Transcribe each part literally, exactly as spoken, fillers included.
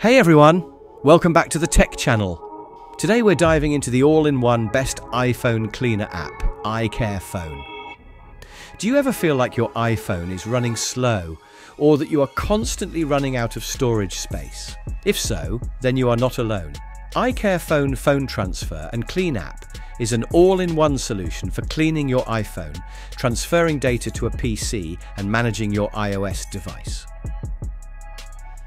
Hey everyone, welcome back to the Tech Channel. Today we're diving into the all-in-one best iPhone cleaner app, iCareFone. Do you ever feel like your iPhone is running slow or that you are constantly running out of storage space? If so, then you are not alone. iCareFone Phone Transfer and Clean app is an all-in-one solution for cleaning your iPhone, transferring data to a P C and managing your iOS device.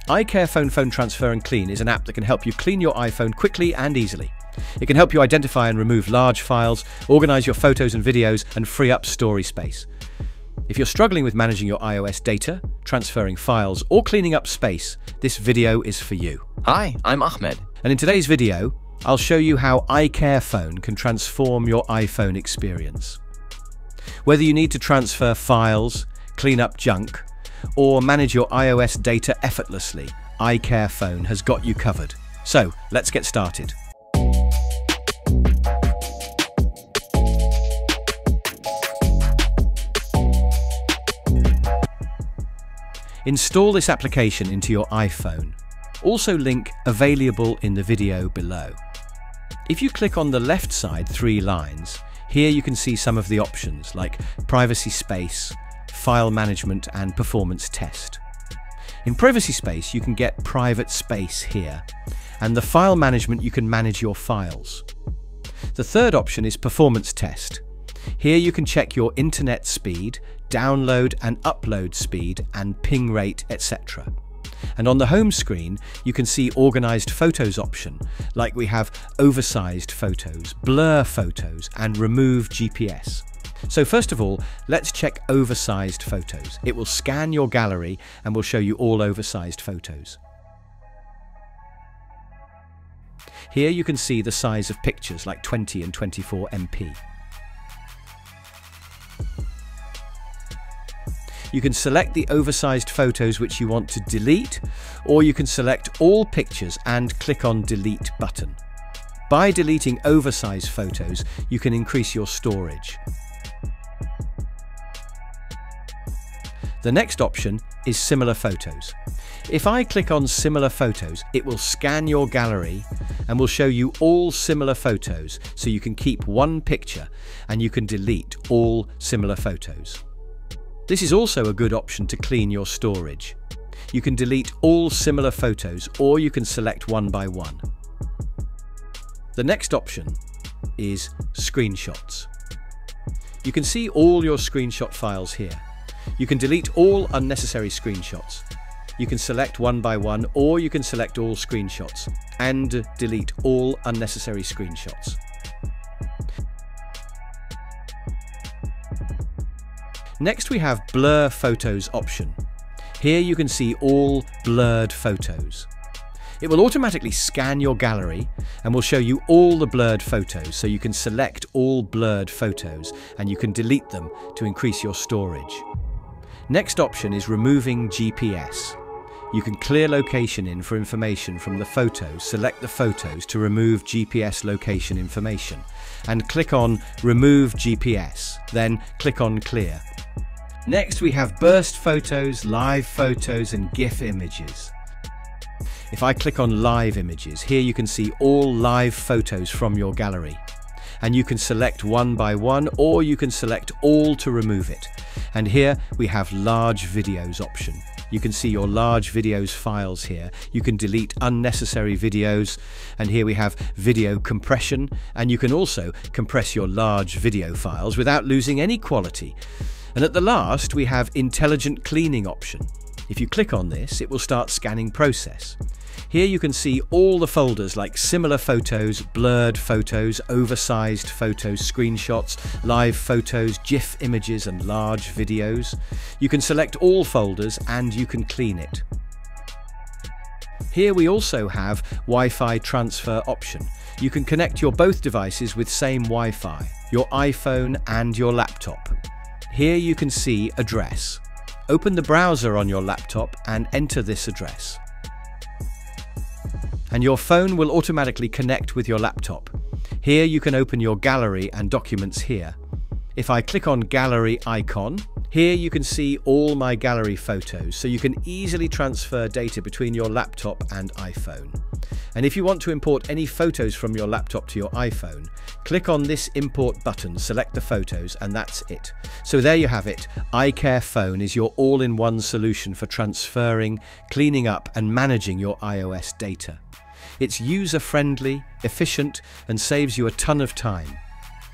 iCareFone Phone Transfer and Clean is an app that can help you clean your iPhone quickly and easily. It can help you identify and remove large files, organize your photos and videos, and free up storage space. If you're struggling with managing your iOS data, transferring files, or cleaning up space, this video is for you. Hi, I'm Ahmed. And in today's video, I'll show you how iCareFone can transform your iPhone experience. Whether you need to transfer files, clean up junk, or manage your iOS data effortlessly, iCareFone has got you covered. So, let's get started. Install this application into your iPhone. Also link available in the video below. If you click on the left side three lines, here you can see some of the options like privacy space, file management and performance test. In privacy space, you can get private space here, and the file management you can manage your files. The third option is performance test. Here you can check your internet speed, download and upload speed, and ping rate, et cetera. And on the home screen, you can see organized photos option, like we have oversized photos, blur photos, and remove G P S. So first of all, let's check oversized photos. It will scan your gallery and will show you all oversized photos. Here you can see the size of pictures like twenty and twenty-four M P. You can select the oversized photos which you want to delete, or you can select all pictures and click on delete button. By deleting oversized photos, you can increase your storage. The next option is similar photos. If I click on similar photos, it will scan your gallery and will show you all similar photos, so you can keep one picture and you can delete all similar photos. This is also a good option to clean your storage. You can delete all similar photos, or you can select one by one. The next option is screenshots. You can see all your screenshot files here. You can delete all unnecessary screenshots. You can select one by one, or you can select all screenshots and delete all unnecessary screenshots. Next we have blur photos option. Here you can see all blurred photos. It will automatically scan your gallery and will show you all the blurred photos, so you can select all blurred photos and you can delete them to increase your storage. Next option is removing G P S. You can clear location in for information from the photos, select the photos to remove G P S location information, and click on Remove G P S, then click on Clear. Next we have burst photos, live photos, and GIF images. If I click on live images, here you can see all live photos from your gallery. And you can select one by one, or you can select all to remove it. And here we have large videos option. You can see your large videos files here. You can delete unnecessary videos. And here we have video compression. And you can also compress your large video files without losing any quality. And at the last, we have intelligent cleaning option. If you click on this, it will start scanning process. Here you can see all the folders like similar photos, blurred photos, oversized photos, screenshots, live photos, GIF images and large videos. You can select all folders and you can clean it. Here we also have Wi-Fi transfer option. You can connect your both devices with same Wi-Fi, your iPhone and your laptop. Here you can see address. Open the browser on your laptop and enter this address. And your phone will automatically connect with your laptop. Here you can open your gallery and documents here. If I click on gallery icon, Here you can see all my gallery photos, so you can easily transfer data between your laptop and iPhone. And if you want to import any photos from your laptop to your iPhone, click on this import button, select the photos, and that's it. So there you have it. iCareFone is your all-in-one solution for transferring, cleaning up, and managing your iOS data. It's user-friendly, efficient, and saves you a ton of time.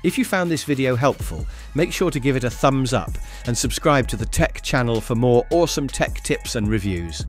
If you found this video helpful, make sure to give it a thumbs up and subscribe to the Tech channel for more awesome tech tips and reviews.